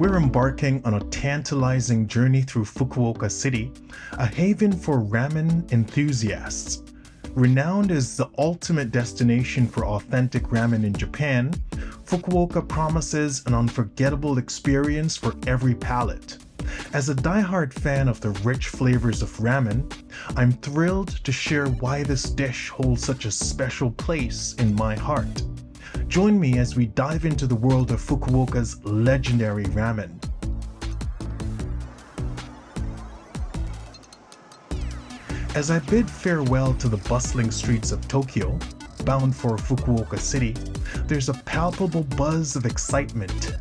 We're embarking on a tantalizing journey through Fukuoka City, a haven for ramen enthusiasts. Renowned as the ultimate destination for authentic ramen in Japan, Fukuoka promises an unforgettable experience for every palate. As a diehard fan of the rich flavors of ramen, I'm thrilled to share why this dish holds such a special place in my heart. Join me as we dive into the world of Fukuoka's legendary ramen. As I bid farewell to the bustling streets of Tokyo, bound for Fukuoka City, there's a palpable buzz of excitement.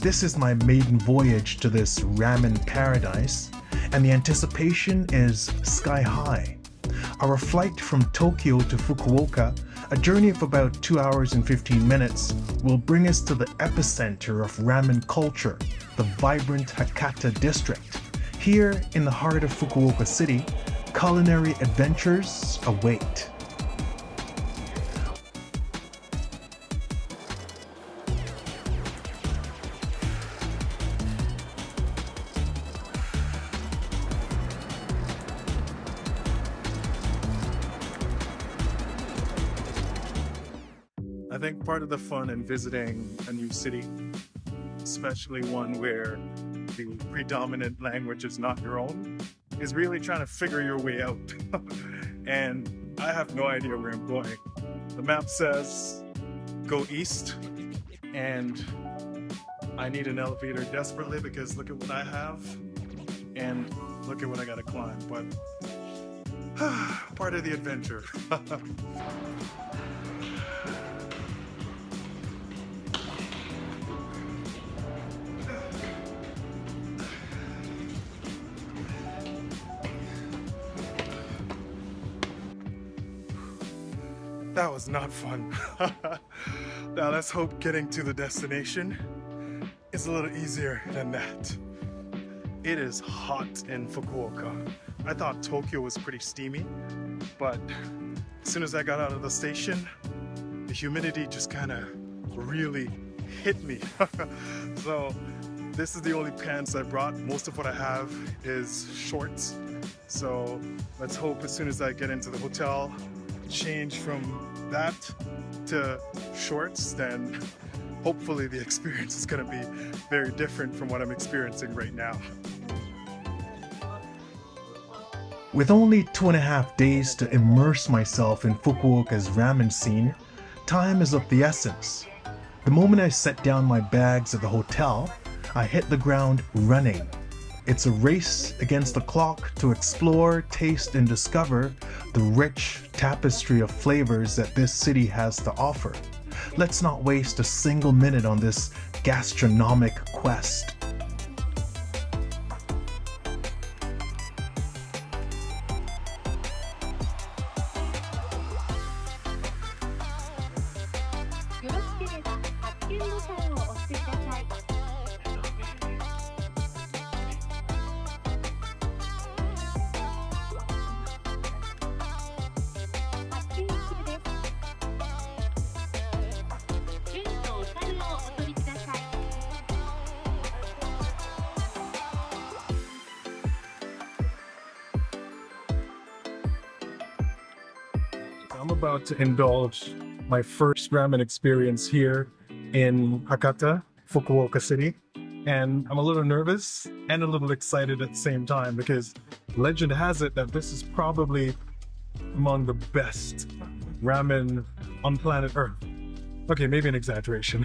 This is my maiden voyage to this ramen paradise, and the anticipation is sky high. Our flight from Tokyo to Fukuoka, a journey of about 2 hours and 15 minutes, will bring us to the epicenter of ramen culture, the vibrant Hakata district. Here, in the heart of Fukuoka City, culinary adventures await. I think part of the fun in visiting a new city, especially one where the predominant language is not your own, is really trying to figure your way out. And I have no idea where I'm going. The map says go east, and I need an elevator desperately because look at what I have and look at what I gotta climb. But part of the adventure. That was not fun. Now let's hope getting to the destination is a little easier than that. It is hot in Fukuoka. I thought Tokyo was pretty steamy, but as soon as I got out of the station, the humidity just kind of really hit me. So this is the only pants I brought. Most of what I have is shorts. So let's hope as soon as I get into the hotel, change from that to shorts, then hopefully the experience is going to be very different from what I'm experiencing right now. With only 2.5 days to immerse myself in Fukuoka's ramen scene, time is of the essence. The moment I set down my bags at the hotel, I hit the ground running. It's a race against the clock to explore, taste, and discover the rich tapestry of flavors that this city has to offer. Let's not waste a single minute on this gastronomic quest. I'm about to indulge my first ramen experience here in Hakata, Fukuoka City, and I'm a little nervous and a little excited at the same time because legend has it that this is probably among the best ramen on planet Earth. Okay, maybe an exaggeration,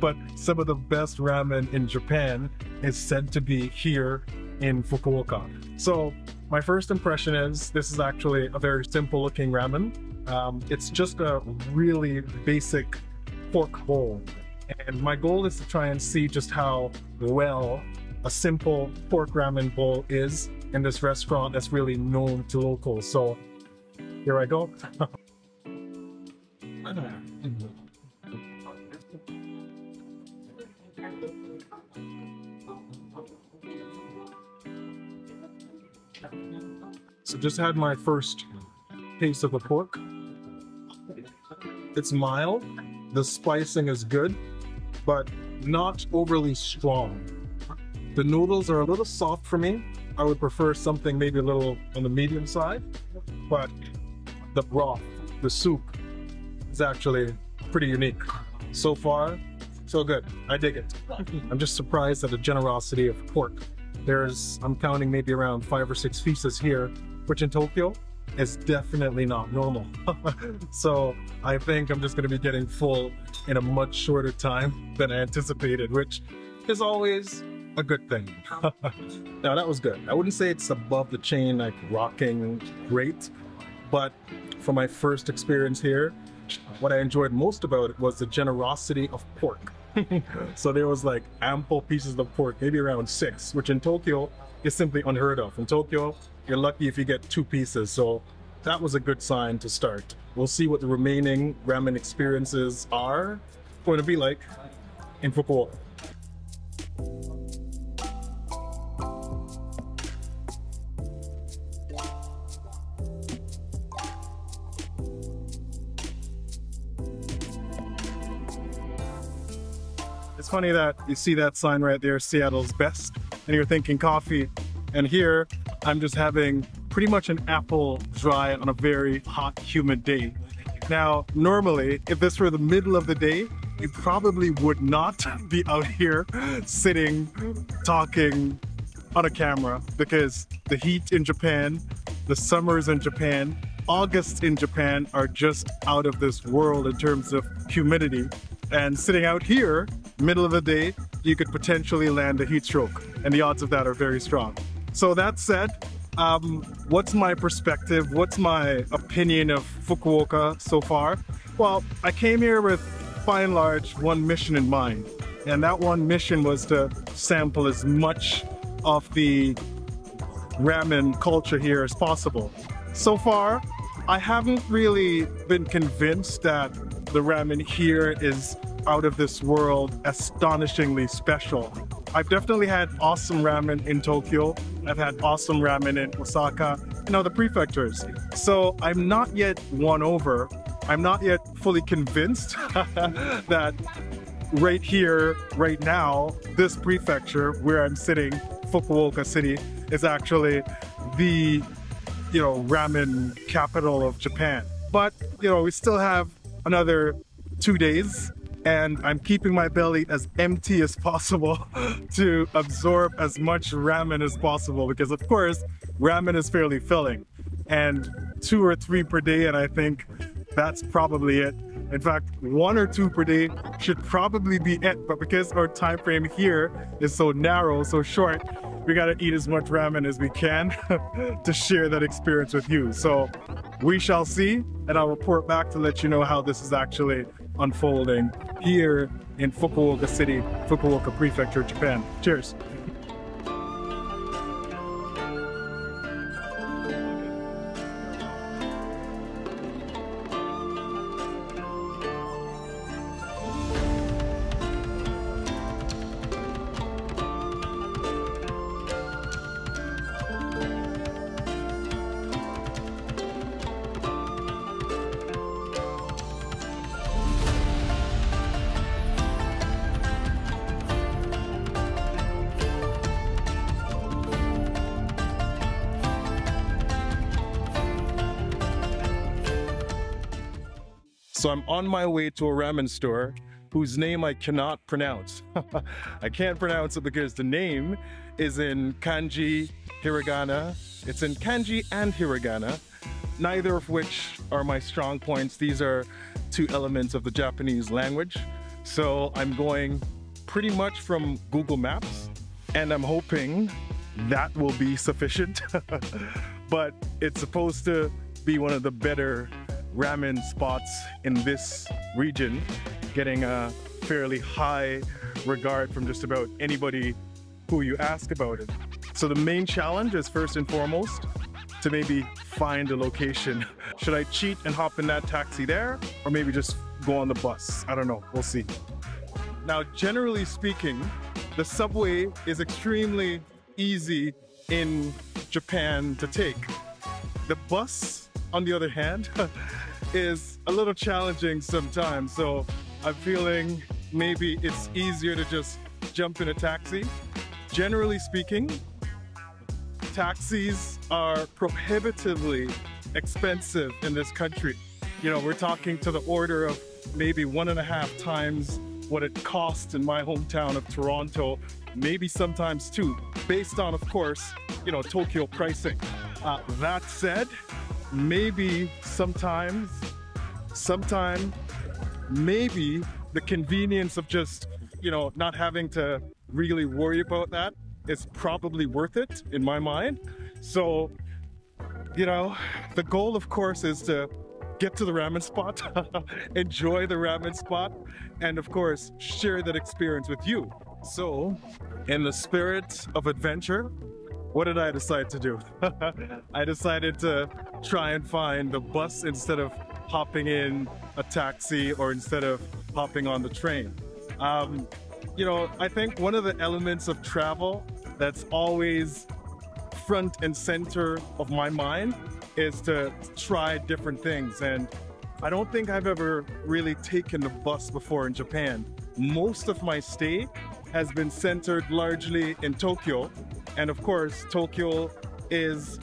but some of the best ramen in Japan is said to be here in Fukuoka. So my first impression is this is actually a very simple looking ramen. It's just a really basic pork bowl. And my goal is to try and see just how well a simple pork ramen bowl is in this restaurant that's really known to locals. So here I go. So just had my first taste of the pork. It's mild, the spicing is good, but not overly strong. The noodles are a little soft for me. I would prefer something maybe a little on the medium side, but the broth, the soup, is actually pretty unique. So far, so good. I dig it. I'm just surprised at the generosity of pork. There's, I'm counting maybe around 5 or 6 pieces here, which in Tokyo is definitely not normal. So I think I'm just gonna be getting full in a much shorter time than I anticipated, which is always a good thing. Now that was good. I wouldn't say it's above the chain, like rocking great, but for my first experience here, what I enjoyed most about it was the generosity of pork. So there was like ample pieces of pork, maybe around 6, which in Tokyo is simply unheard of. In Tokyo, you're lucky if you get 2 pieces. So that was a good sign to start. We'll see what the remaining ramen experiences are going to be like in Fukuoka. It's funny that you see that sign right there, Seattle's best, and you're thinking coffee. And here, I'm just having pretty much an apple dry on a very hot, humid day. Now, normally, if this were the middle of the day, you probably would not be out here sitting, talking on a camera, because the heat in Japan, the summers in Japan, August in Japan are just out of this world in terms of humidity. And sitting out here, middle of the day, you could potentially land a heat stroke, and the odds of that are very strong. So that said, what's my perspective? What's my opinion of Fukuoka so far? Well, I came here with, by and large, one mission in mind, and that one mission was to sample as much of the ramen culture here as possible. So far, I haven't really been convinced that the ramen here is out of this world, astonishingly special. I've definitely had awesome ramen in Tokyo. I've had awesome ramen in Osaka and other prefectures. So I'm not yet won over. I'm not yet fully convinced that right here, right now, this prefecture where I'm sitting, Fukuoka City, is actually the, you know, ramen capital of Japan. But, you know, we still have another 2 days, and I'm keeping my belly as empty as possible to absorb as much ramen as possible, because of course, ramen is fairly filling, and 2 or 3 per day, and I think that's probably it. In fact, 1 or 2 per day should probably be it, but because our time frame here is so narrow, so short, we gotta eat as much ramen as we can to share that experience with you. So we shall see, and I'll report back to let you know how this is actually unfolding here in Fukuoka City, Fukuoka Prefecture, Japan. Cheers. So I'm on my way to a ramen store whose name I cannot pronounce. I can't pronounce it because the name is in kanji, hiragana. It's in kanji and hiragana, neither of which are my strong points. These are 2 elements of the Japanese language. So I'm going pretty much from Google Maps, and I'm hoping that will be sufficient. But it's supposed to be one of the better ramen spots in this region, getting a fairly high regard from just about anybody who you ask about it. So the main challenge is first and foremost to maybe find a location. Should I cheat and hop in that taxi there, or maybe just go on the bus? I don't know, we'll see. Now, generally speaking, the subway is extremely easy in Japan to take. The bus, on the other hand, is a little challenging sometimes, so I'm feeling maybe it's easier to just jump in a taxi. Generally speaking, taxis are prohibitively expensive in this country. You know, we're talking to the order of maybe 1.5 times what it costs in my hometown of Toronto, maybe sometimes 2, based on, of course, you know, Tokyo pricing. That said, maybe sometime, maybe the convenience of just, you know, not having to really worry about that is probably worth it in my mind. So, you know, the goal, of course, is to get to the ramen spot, enjoy the ramen spot, and of course, share that experience with you. So, in the spirit of adventure, what did I decide to do? I decided to try and find the bus instead of hopping in a taxi or instead of hopping on the train. You know, I think one of the elements of travel that's always front and center of my mind is to try different things, and I don't think I've ever really taken the bus before in Japan. Most of my stay has been centered largely in Tokyo, and of course Tokyo is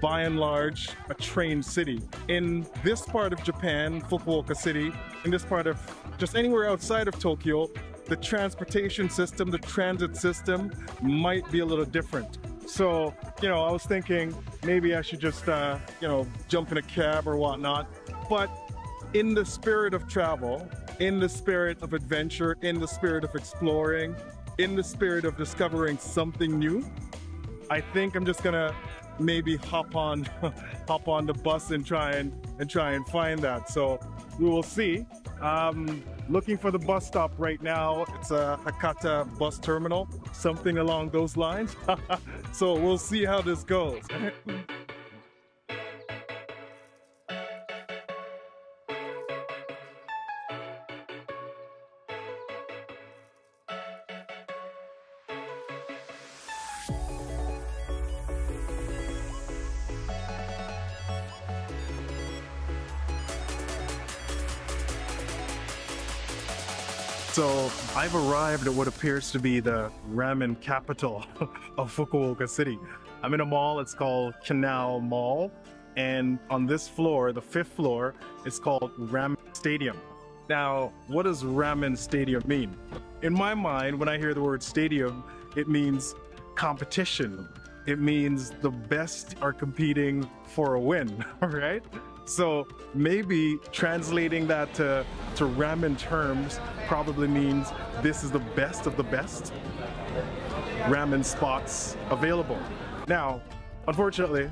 by and large a train city. In this part of Japan, Fukuoka city, in this part of just anywhere outside of Tokyo, the transportation system, the transit system might be a little different. So, you know, I was thinking maybe I should just, you know, jump in a cab or whatnot. But in the spirit of travel, in the spirit of adventure, in the spirit of exploring, in the spirit of discovering something new, I think I'm just gonna maybe hop on the bus and try and find that. So we will see. Looking for the bus stop right now. It's a Hakata bus terminal, something along those lines. So we'll see how this goes. So I've arrived at what appears to be the ramen capital of Fukuoka city. I'm in a mall, it's called Canal Mall. And on this floor, the 5th floor, it's called Ramen Stadium. Now, what does Ramen Stadium mean? In my mind, when I hear the word stadium, it means competition. It means the best are competing for a win, right? So maybe translating that to ramen terms probably means this is the best of the best ramen spots available. Now, unfortunately,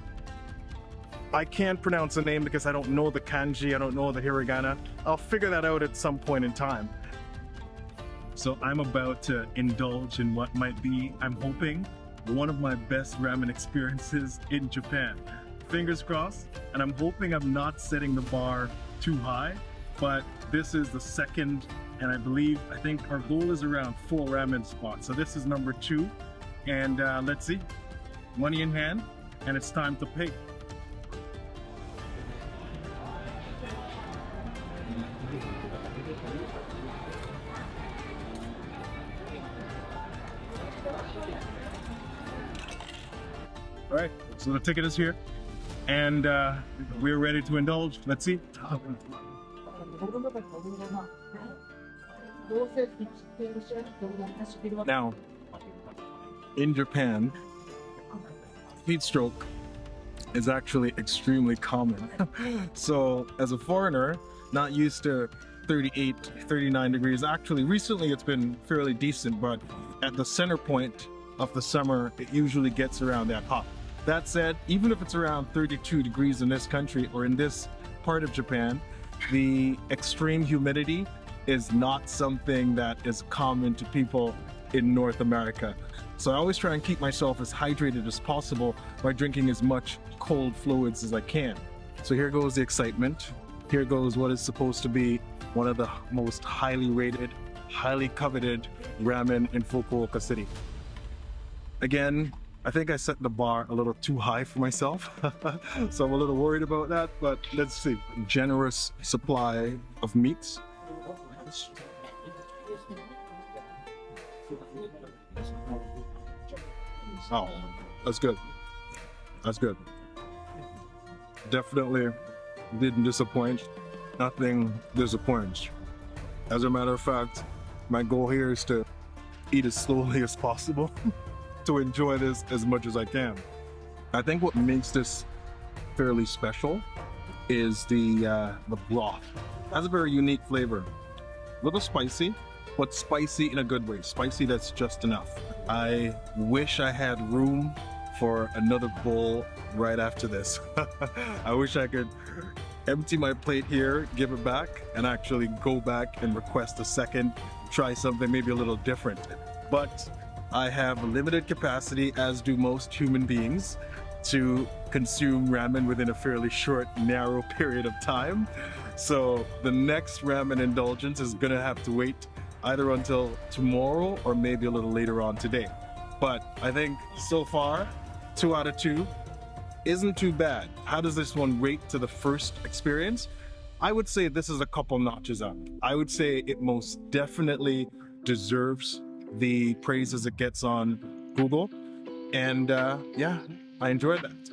I can't pronounce the name because I don't know the kanji, I don't know the hiragana. I'll figure that out at some point in time. So I'm about to indulge in what might be, I'm hoping, one of my best ramen experiences in Japan. Fingers crossed, and I'm hoping I'm not setting the bar too high, but this is the 2nd, and I think our goal is around 4 ramen spots. So this is number 2, and let's see, money in hand, and it's time to pay. All right, so the ticket is here. And we're ready to indulge. Let's see. Now, in Japan, heat stroke is actually extremely common. So as a foreigner, not used to 38, 39 degrees, actually recently it's been fairly decent, but at the center point of the summer, it usually gets around that hot. That said, even if it's around 32 degrees in this country or in this part of Japan, the extreme humidity is not something that is common to people in North America. So I always try and keep myself as hydrated as possible by drinking as much cold fluids as I can. So here goes the excitement. Here goes what is supposed to be one of the most highly rated, highly coveted ramen in Fukuoka city. Again, I think I set the bar a little too high for myself, so I'm a little worried about that, but let's see. Generous supply of meats. Oh, that's good. That's good. Definitely didn't disappoint. Nothing disappoints. As a matter of fact, my goal here is to eat as slowly as possible to enjoy this as much as I can. I think what makes this fairly special is the broth. That's a very unique flavor. A little spicy, but spicy in a good way. Spicy that's just enough. I wish I had room for another bowl right after this. I wish I could empty my plate here, give it back, and actually go back and request a second, try something maybe a little different. But I have limited capacity, as do most human beings, to consume ramen within a fairly short, narrow period of time. So the next ramen indulgence is gonna have to wait either until tomorrow or maybe a little later on today. But I think so far, 2 out of 2 isn't too bad. How does this one rate to the first experience? I would say this is a couple notches up. I would say it most definitely deserves the praises it gets on Google. And yeah, I enjoyed that.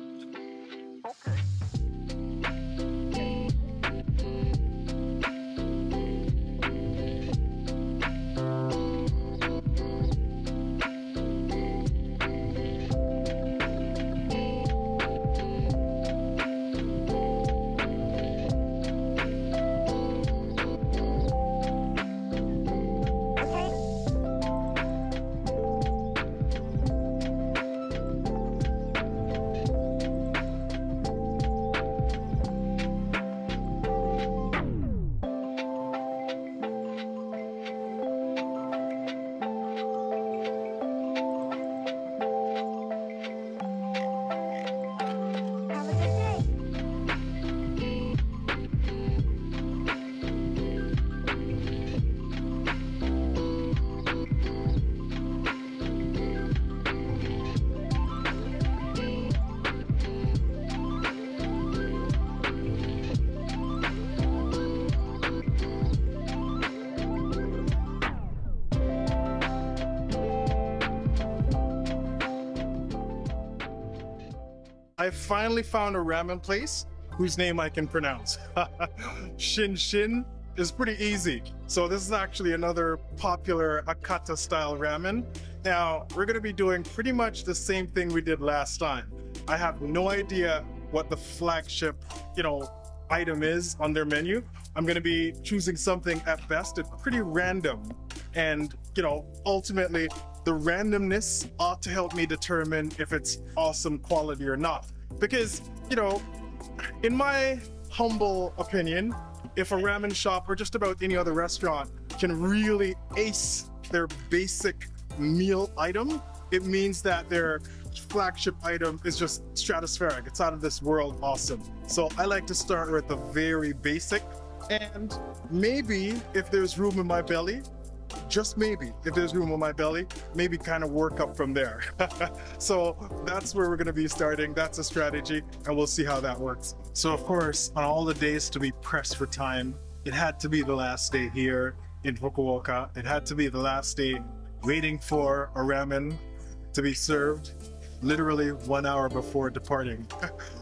I finally found a ramen place whose name I can pronounce. Shin Shin is pretty easy. So this is actually another popular Hakata style ramen. Now, we're gonna be doing pretty much the same thing we did last time. I have no idea what the flagship, item is on their menu. I'm gonna be choosing something at best. It's pretty random. And, ultimately, the randomness ought to help me determine if it's awesome quality or not. Because, in my humble opinion, if a ramen shop or just about any other restaurant can really ace their basic meal item, it means that their flagship item is just stratospheric. It's out of this world awesome. So I like to start with the very basic, and maybe if there's room in my belly, maybe kind of work up from there. So that's where we're going to be starting. That's a strategy, and we'll see how that works. So of course, on all the days to be pressed for time, it had to be the last day here in Fukuoka. It had to be the last day waiting for a ramen to be served, literally 1 hour before departing.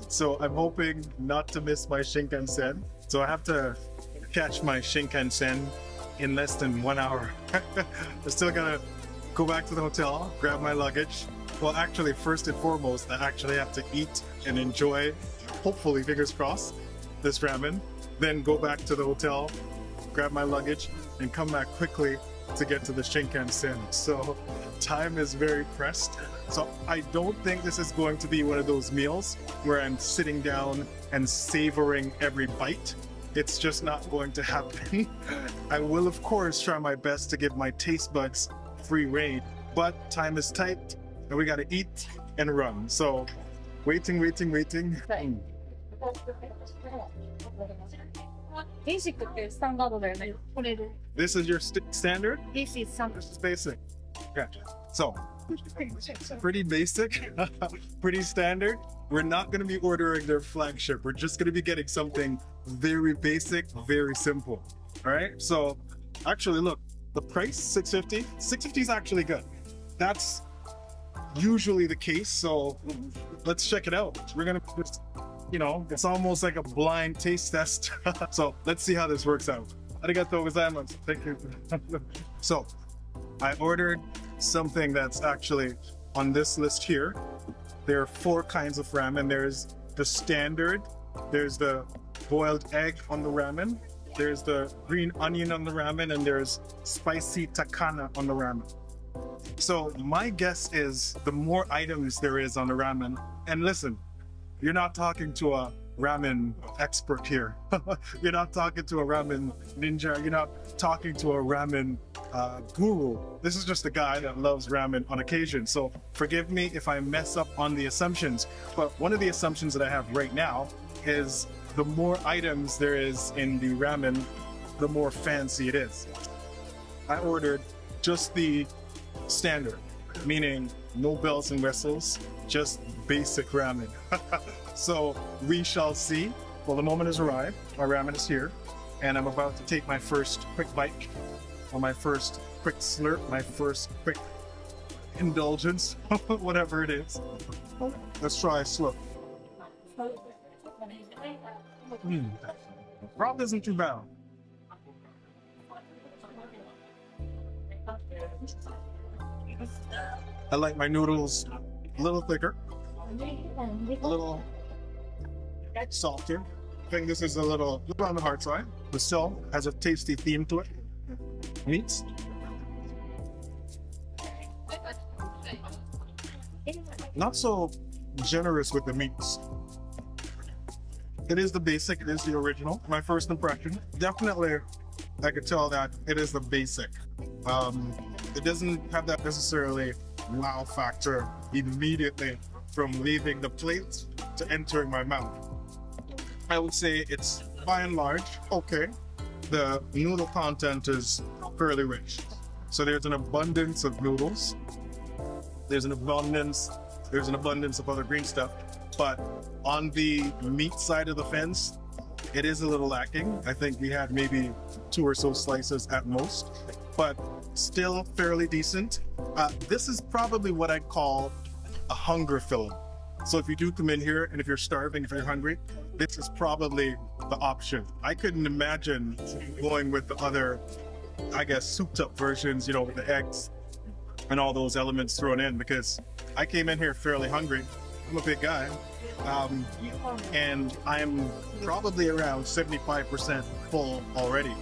So I'm hoping not to miss my Shinkansen. So I have to catch my Shinkansen in less than 1 hour. I still gotta go back to the hotel, grab my luggage. Well, actually, first and foremost, I actually have to eat and enjoy, hopefully, fingers crossed, this ramen. Then go back to the hotel, grab my luggage, and come back quickly to get to the Shinkansen. So time is very pressed. So I don't think this is going to be one of those meals where I'm sitting down and savoring every bite. It's just not going to happen. I will, of course, try my best to give my taste buds free rein, but time is tight and we gotta eat and run. So waiting. This is your standard? This is standard. This is basic. Gotcha. So, pretty basic, pretty standard. We're not gonna be ordering their flagship. We're just gonna be getting something very basic, very simple. All right, so actually look, The price, $6.50. $6.50 is actually good. That's usually the case, so let's check it out. We're gonna just, you know, it's almost like a blind taste test. So let's see how this works out. Arigatou gozaimasu. Thank you. So I ordered something that's actually on this list here. There are four kinds of ramen. There's the standard, there's the boiled egg on the ramen, there's the green onion on the ramen, and there's spicy takana on the ramen. So my guess is the more items there is on the ramen, and listen, you're not talking to a ramen expert here. You're not talking to a ramen ninja. You're not talking to a ramen guru. This is just a guy that loves ramen on occasion. So forgive me if I mess up on the assumptions, but one of the assumptions that I have right now is the more items there is in the ramen, the more fancy it is. I ordered just the standard, meaning no bells and whistles, just basic ramen. So we shall see. Well, the moment has arrived. My ramen is here, and I'm about to take my first quick bite, or my first quick slurp, my first quick indulgence, whatever it is. Let's try a slurp. Probably isn't too bad. I like my noodles a little thicker, a little saltier. I think this is a little on the hard side. The cell has a tasty theme to it. Meats. Not so generous with the meats. It is the basic, it is the original. My first impression, definitely I could tell that it is the basic. It doesn't have that necessarily wow factor immediately from leaving the plate to entering my mouth. I would say it's by and large okay. The noodle content is fairly rich. So there's an abundance of noodles. There's an abundance of other green stuff. But on the meat side of the fence, it is a little lacking. I think we had maybe 2 or so slices at most, but still fairly decent. This is probably what I'd call a hunger filler. So if you do come in here and if you're starving, if you're hungry, this is probably the option. I couldn't imagine going with the other, I guess, souped up versions, you know, with the eggs and all those elements thrown in, because I came in here fairly hungry. I'm a big guy, and I'm probably around 75% full already.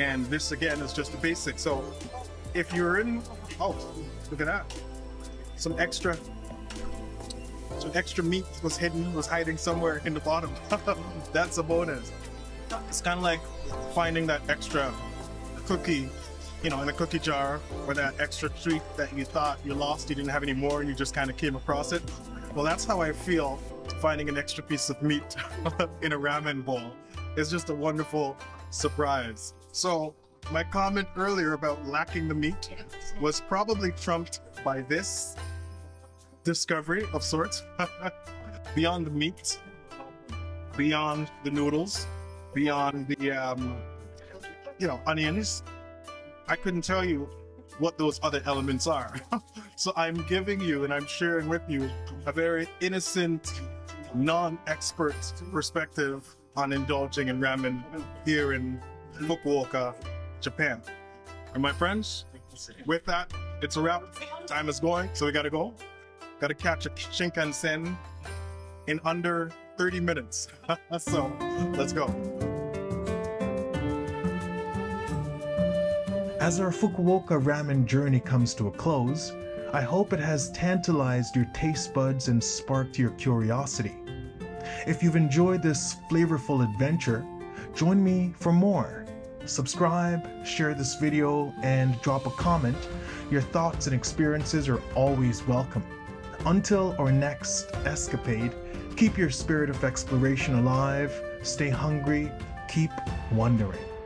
And this, again, is just the basic. So if you're in, oh, look at that. Some extra meat was hiding somewhere in the bottom. That's a bonus. It's kind of like finding that extra cookie, you know, in a cookie jar, or that extra treat that you thought you lost, you didn't have any more, and you just kind of came across it. Well, that's how I feel finding an extra piece of meat in a ramen bowl. It's just a wonderful surprise. So my comment earlier about lacking the meat was probably trumped by this discovery of sorts. Beyond the meat, beyond the noodles, beyond the you know, onions, I couldn't tell you what those other elements are. So I'm giving you and I'm sharing with you a very innocent, non-expert perspective on indulging in ramen here in Fukuoka, Japan. And my friends, with that, it's a wrap. Time is going, so we gotta go. Gotta catch a Shinkansen in under 30 minutes. So let's go. As our Fukuoka ramen journey comes to a close, I hope it has tantalized your taste buds and sparked your curiosity. If you've enjoyed this flavorful adventure, join me for more. Subscribe, share this video, and drop a comment. Your thoughts and experiences are always welcome. Until our next escapade, keep your spirit of exploration alive, stay hungry, keep wondering.